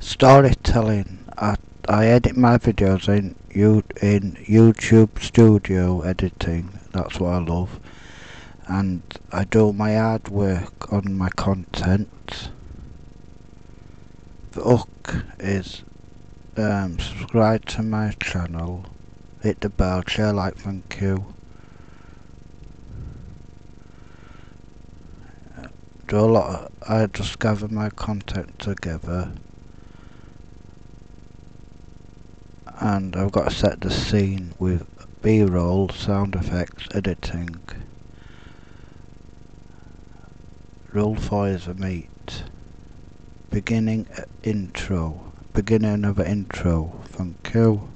storytelling. I edit my videos in YouTube Studio editing. That's what I love, and I do my hard work on my content. The hook is subscribe to my channel, hit the bell, share, like, thank you. Do a lot of, I just gather my content together, and I've got to set the scene with B-roll, sound effects, editing. Rule 4 is the meat. Beginning intro. Beginning of intro. Thank you.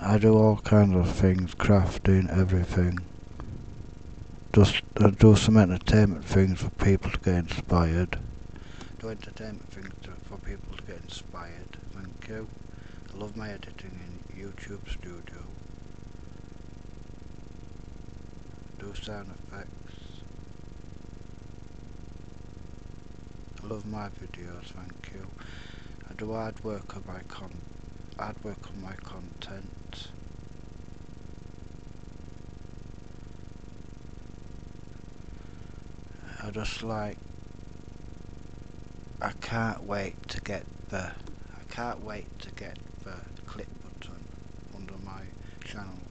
I do all kinds of things, crafting, everything. Just I do some entertainment things for people to get inspired. Do entertainment things for people to get inspired. Thank you. I love my editing in YouTube Studio. Do sound effects. I love my videos. Thank you. I do hard work on my content. I just like, I can't wait to get the click button under my channel.